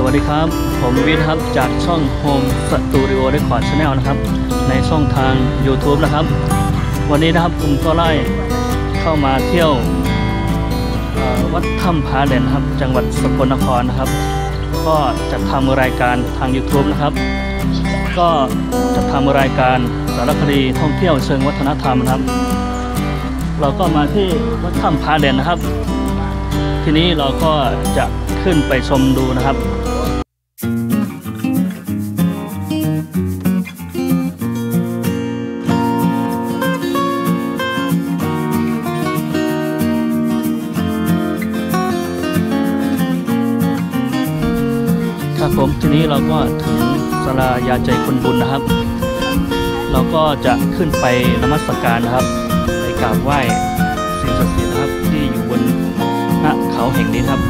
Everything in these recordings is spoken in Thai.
สวัสดีครับผมวิทย์ครับจากช่อง Home Studio Record Channel นะครับในช่องทาง YouTube นะครับในช่องทางยูทูบนะครับวันนี้นะครับผมก็ไล่เข้ามาเที่ยววัดถ้ำผาแดนนะครับจังหวัดสกลนครนะครับก็จะทำรายการทาง YouTube นะครับก็จะทำรายการสารคดีท่องเที่ยวเชิงวัฒนธรรมนะครับเราก็มาที่วัดถ้ำผาแดนนะครับทีนี้เราก็จะขึ้นไปชมดูนะครับ ผมทีนี้เราก็ถึงศาลายาใจคุณบุญนะครับเราก็จะขึ้นไปนมัสการนะครับไปกราบไหว้สิ่งศักดิ์สิทธิ์นะครับที่อยู่บนหน้าเขาแห่งนี้ครับ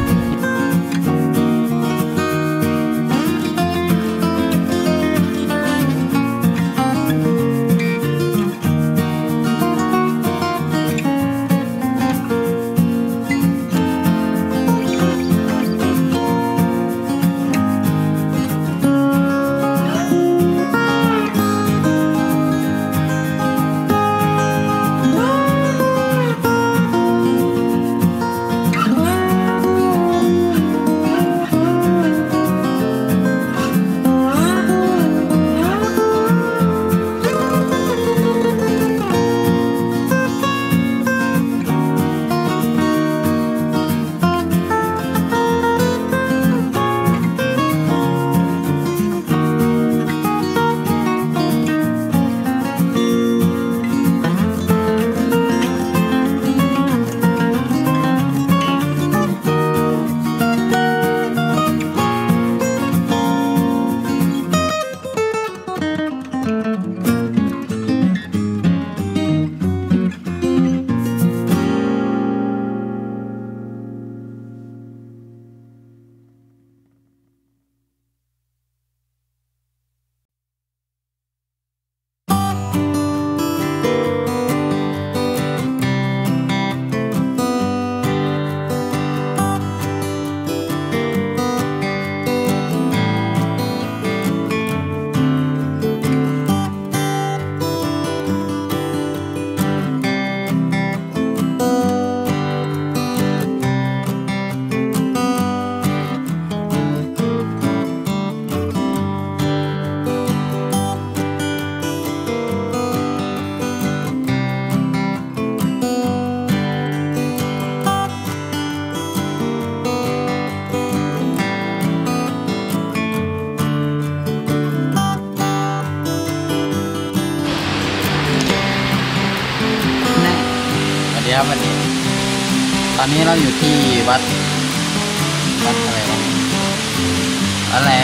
ตอนนี้เราอยู่ที่วัดอะไรวะวัดอะไร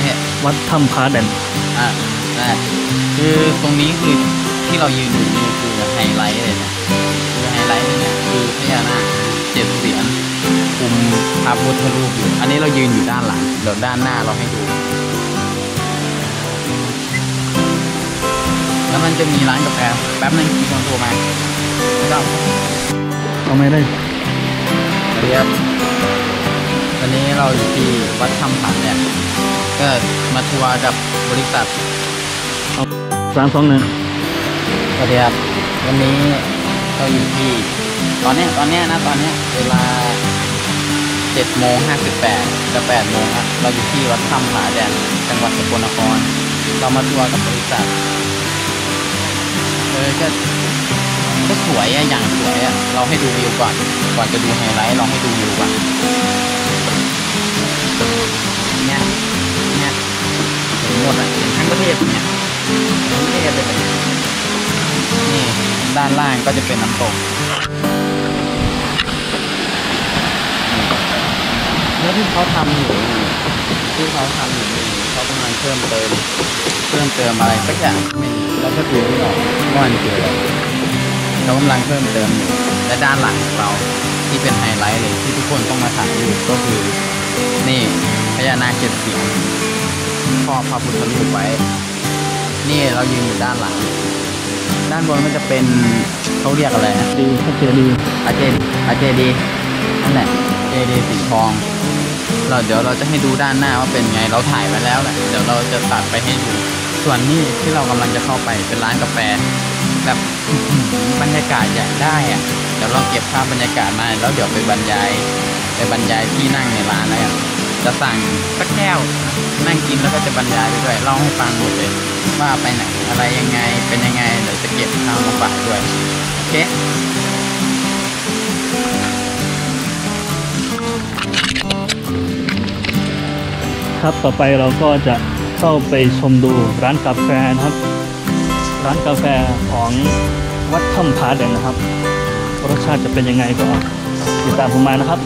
พี่วัดถ้ำผาแดน ได้คือตรงนี้คือที่เรายืนอยู่นี่คือไฮไลท์เลยนะคือไฮไลท์นี่นะคือพญานาคเจ็ดเสียนคุมพระพุทธรูปอยู่อันนี้เรายืนอยู่ด้านหลังเดี๋ยวด้านหน้าเราให้ดูแล้วมันจะมีร้านกาแฟแป๊บนึงมีคนโทรมาไม่ต้องทำไมได้เรียบตอนนี้เราอยู่ที่วัดคำผันเนี่ยก็มาทัวร์กับบริษัท321สวัสดีครับวันนี้เราอยู่ที่ตอนนี้เวลา7:58จะ8:00ครับเราอยู่ที่วัดคำผาแดนจังหวัดสกลนครเรามาทัวร์กับบริษัทก็สวยอะอย่างสวยอะเราให้ดูวิวก่อนจะดูไฮไลท์ลองให้ดูวิวก่อนเนี่ยเห็นหมดอะเห็นทั้งประเทศเนี่ยทั้งประเทศเลยนี่ด้านล่างก็จะเป็นน้ำตกแล้วที่เขาทำอยู่เขากำลังเพิ่มเติมอะไรสักอย่างเราก็ดูไม่ออกว่ามันคืออะไรเรากำลังเพิ่มเติมอยู่และด้านหลังของเราที่เป็นไฮไลท์เลยที่ทุกคนต้องมาถ่ายรูปก็คือนี่พญานาคเจ็ดเสียนครอบพระพุทธรูปไว้นี่เรายืนอยู่ด้านหลังด้านบนก็จะเป็นเขาเรียกอะไรนะดีอาเจดีนั่นแหละเจดีสีทองเราเดี๋ยวเราจะให้ดูด้านหน้าว่าเป็นไงเราถ่ายไปแล้วแหละเดี๋ยวเราจะตัดไปให้ดูส่วนนี้ที่เรากำลังจะเข้าไปเป็นร้านกาแฟแบบบรรยากาศอยากได้อะเดี๋ยวเราเก็บภาพบรรยากาศมาแล้วเดี๋ยวไปบรรยายที่นั่งในร้านแล้วจะสั่งสักแก้วนั่งกินแล้วก็จะบรรยายไปด้วยเล่าให้ฟังหมดเลยว่าไปไหนอะไรยังไงเป็นยังไงเดี๋ยวจะเก็บภาพมาฝากด้วยโอเคครับต่อไปเราก็จะเข้าไปชมดูร้านกาแฟนะครับร้านกาแฟของวัดถ้ำผาแดนนะครับรสชาติจะเป็นยังไงก็ติดตามผมมานะครับ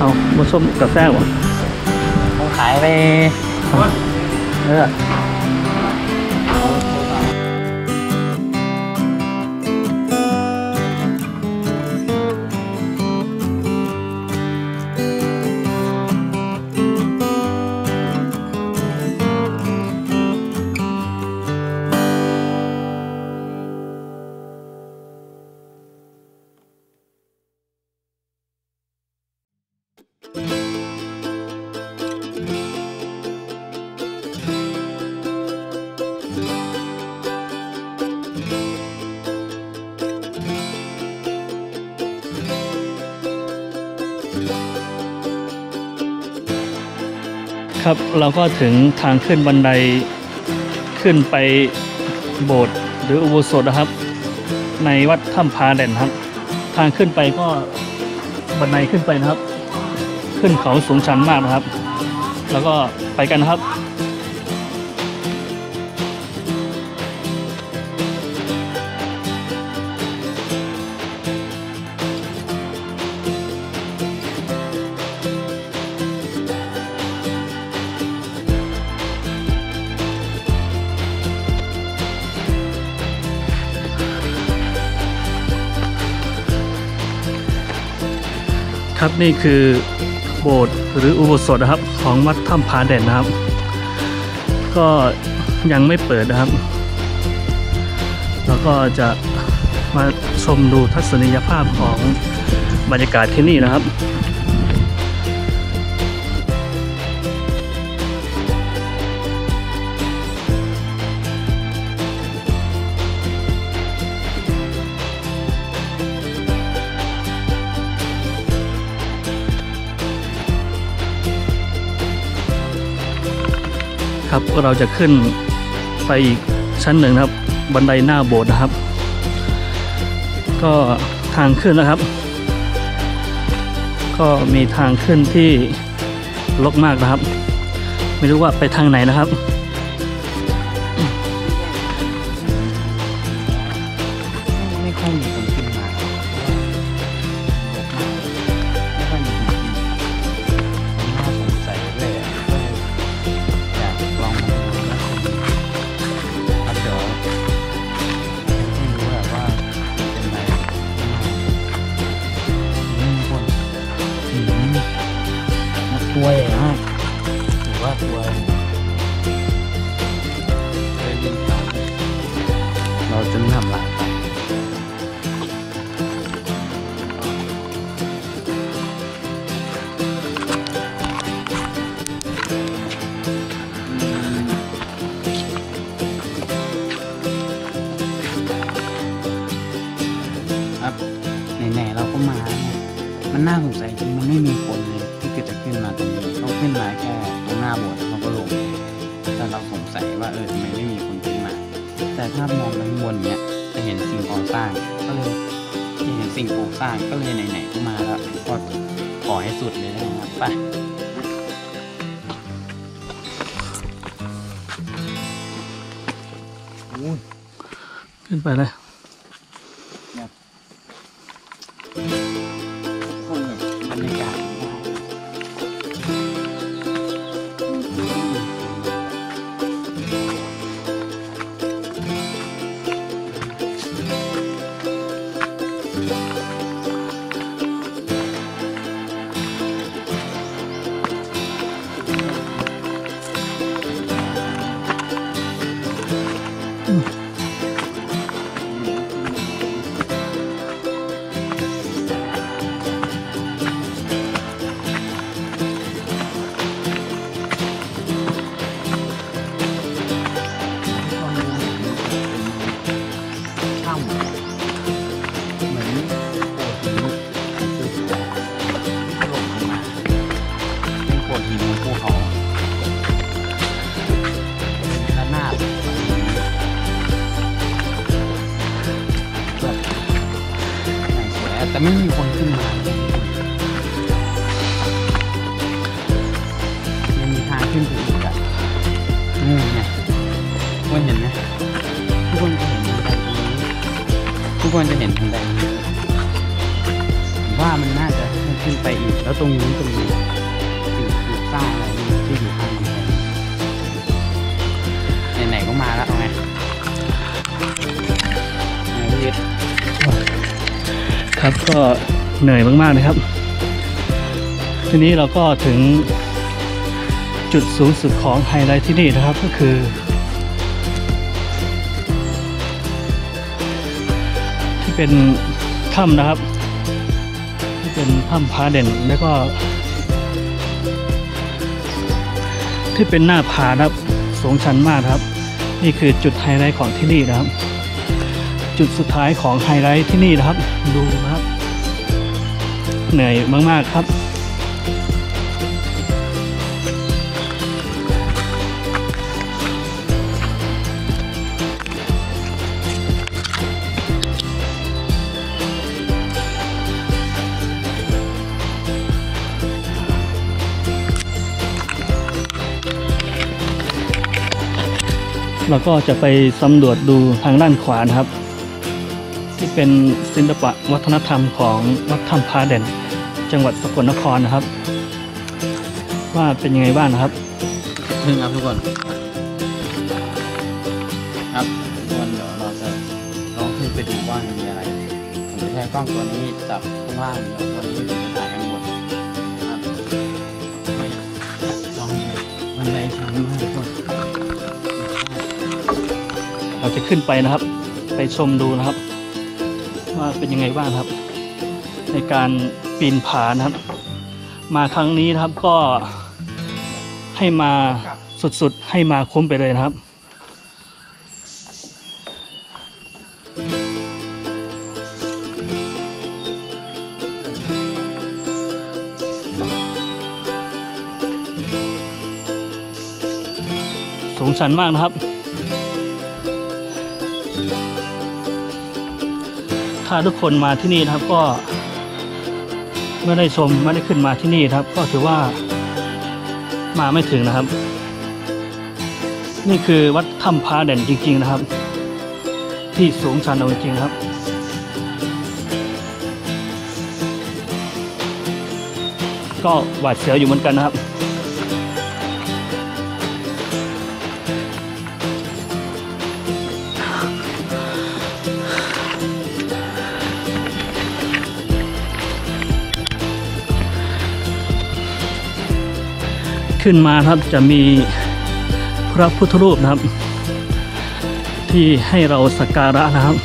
เอามาส้มกาแฟวะต้องขายไปเออครับเราก็ถึงทางขึ้นบันไดขึ้นไปโบสถ์หรืออุโบสถนะครับในวัดถ้ำผาแดนครับทางขึ้นไปก็บันไดขึ้นไปนะครับขึ้นเขาสูงชันมากนะครับแล้วก็ไปกันนะครับครับนี่คือโบสถ์หรืออุโบสถนะครับของวัดถ้ำผาแดนนะครับก็ยังไม่เปิดนะครับแล้วก็จะมาชมดูทัศนียภาพของบรรยากาศที่นี่นะครับ ครับเราจะขึ้นไปอีกชั้นหนึ่งครับบันไดหน้าโบสถ์นะครับก็ทางขึ้นนะครับก็มีทางขึ้นที่รกมากนะครับไม่รู้ว่าไปทางไหนนะครับไม่ค่อยมีคนขึ้นมาไม่ค่อยมีคนขึ้นน่าสงสัยเลยอยากลองดูนะครับเดี๋ยวไม่รู้แบบว่าเป็นไงมีคนนักตัวใหญ่มากหรือว่าตัวเราจะทำอะไรไหนๆเราก็มาเนี่ยมันน่าสงสัยจริงมันไม่มีคนเลยที่จะขึ้นมาตรงนี้เขาขึ้นมาแค่ตรงหน้าโบสถ์เขาก็ลงแต่เราสงสัยว่าทำไมไม่มีคนขึ้นมาแต่ถ้ามองไปข้างบนเนี่ยจะเห็นสิ่งก่อสร้างก็เลยเห็นสิ่งก่อสร้างก็เลยไหนๆก็มาแล้วก็ขอให้สุดเลยนะครับไปขึ้นไปเลยแต่ไม่มีคนขึ้นมายังมีทางขึ้นไปอีกอ่ะนี่ไงทุกคนเห็นไหมทุกคนจะเห็นทางใดนี้ผมว่ามันน่าจะขึ้นไปอีกแล้วตรงนี้ตรงนี้สิ่งปลูกสร้างอะไรที่อยู่ข้างกำแพงไหนๆก็มาแล้วเอาไงยึดครับก็เหนื่อยมากๆนะครับทีนี้เราก็ถึงจุดสูงสุดของไฮไลท์ที่นี่นะครับก็คือที่เป็นถ้ำนะครับที่เป็นถ้ำผาเด่นแล้วก็ที่เป็นหน้าผานะครับสูงชันมากครับนี่คือจุดไฮไลท์ของที่นี่นะครับจุดสุดท้ายของไฮไลท์ที่นี่นะครับดูนะครับเหนื่อยมากๆครับเราก็จะไปสำรวจดูทางด้านขวานะครับที่เป็นศิลปะวัฒนธรรมของวัดถ้ำผาเด่นจังหวัดสกลนครนะครับว่าเป็นยังไงบ้างนะครับซึ่งครับทุกคนครับทุกคนเดี๋ยวเราจะลองขึ้นไปดูว่ามีอะไรผมจะใช้กล้องตัวนี้จับข้างล่างแล้วตัวนี้จะถ่ายกันหมดครับลองดูมันในทางทุกคนเราจะขึ้นไปนะครับไปชมดูนะครับว่าเป็นยังไงบ้างครับในการปีนผานะครับมาครั้งนี้นะครับก็ให้มาสุดๆให้มาคุ้มไปเลยนะครับ สูงชันมากนะครับถ้าทุกคนมาที่นี่นะครับก็ไม่ได้ชมไม่ได้ขึ้นมาที่นี่ครับก็ถือว่ามาไม่ถึงนะครับนี่คือวัดถ้ำผาแดนจริงๆนะครับที่สูงชันเอาจริงครับก็หวาดเสียวอยู่เหมือนกันนะครับขึ้นมาครับจะมีพระพุทธรูปนะครับที่ให้เราสักการะนะครับ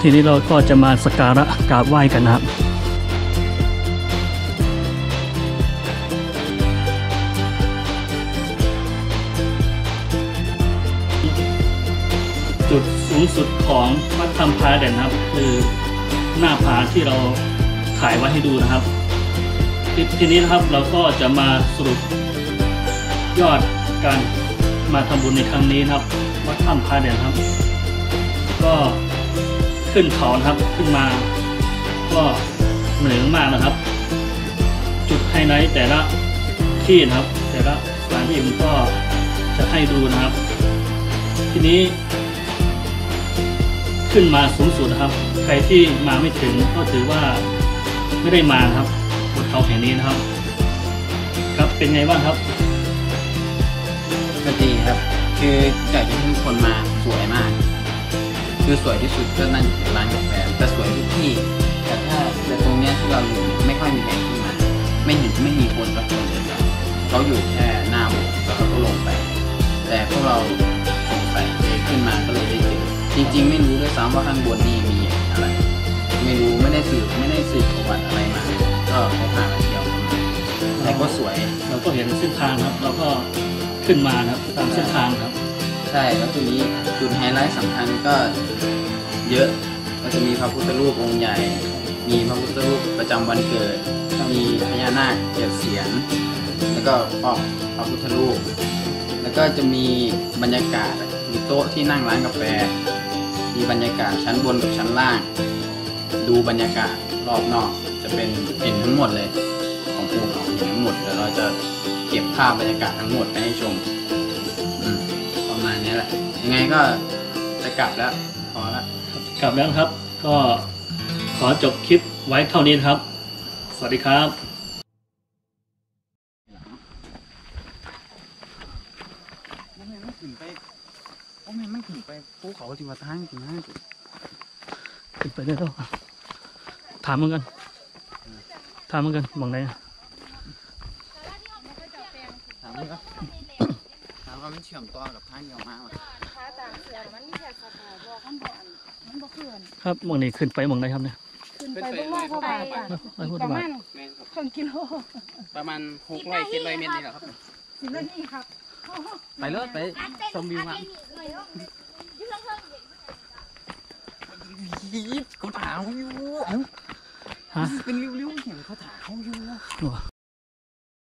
ทีนี้เราก็จะมาสักการะกราบไหว้กันนะครับจุดสูงสุดของวัดถ้ำผาแดนนะครับคือหน้าผาที่เราถ่ายไว้ให้ดูนะครับทีนี้นะครับเราก็จะมาสรุปยอดการมาทำบุญในครั้งนี้นะครับวัดถ้ำผาแดนครับก็ขึ้นเขานะครับขึ้นมาก็เหนื่อยมากนะครับจุดไฮไลท์แต่ละที่นะครับแต่ละสถานที่ผมก็จะให้ดูนะครับทีนี้ขึ้นมาสูงสุดนะครับใครที่มาไม่ถึงก็ถือว่าไม่ได้มาครับบนเขาแห่งนี้นะครับครับเป็นไงบ้างครับก็ดีครับคืออยากจะให้คนมาสวยมากคือสวยที่สุดก็นั่นร้านกาแฟแต่สวยทุกที่แต่ถ้าแต่ตรงนี้ที่เราอยู่ไม่ค่อยมีแผนที่มาไม่มีคนสักคนเลยเขาอยู่แค่หน้าโบสถ์แล้วเขาก็ลงไปแต่พวกเราลงไปขึ้นมาก็เลยได้เจอจริงๆไม่รู้ด้วยซ้ำว่าข้างบนนี้มีอะไรไม่รู้ไม่ได้สืบประวัติอะไรมาก็แค่พามาเที่ยวแต่ก็สวยเราก็เห็นเส้นทางครับเราก็ขึ้นมาครับตามเส้นทางครับใช่แล้วทีนี้จุดไฮไลท์สำคัญก็เยอะก็จะมีพระพุทธรูปองค์ใหญ่มีพระพุทธรูปประจำวันเกิดมีพญานาค7 เสียนแล้วก็พระพุทธรูปแล้วก็จะมีบรรยากาศมีโต๊ะที่นั่งร้านกาแฟมีบรรยากาศชั้นบนกับชั้นล่างดูบรรยากาศรอบนอกจะเป็นเห็นทั้งหมดเลยของภูเขาเห็นทั้งหมดแล้วเราจะเก็บภาพบรรยากาศทั้งหมดไปให้ชมยังไงก็จะกลับแล้วพอแล้วกลับแล้วครับก็ขอจบคลิปไว้เท่านี้ครับสวัสดีครับโอ้แม่ไม่ถึงไปภูเขาที่ว่าทางถึงนะขึ้นไปได้แล้วถามเหมือนกันมองไหนถามเลยครับมันเชื่อมต่อกับทางเดียวมากขาต่างเสือมันมีแค่ขาบอกมันบ่อนมันบ่เคลื่อนครับเมืองนี้ขึ้นไปเมืองไหนครับเนี่ยขึ้นไปเมืองว่าเขาไปประมาณ1 กิโลประมาณ600-700 เมตรนี่แหละครับนี่ครับไปเลยไปชมวิวครับเขาถามอยู่เป็นริ้วๆเห็นเขาถามอยู่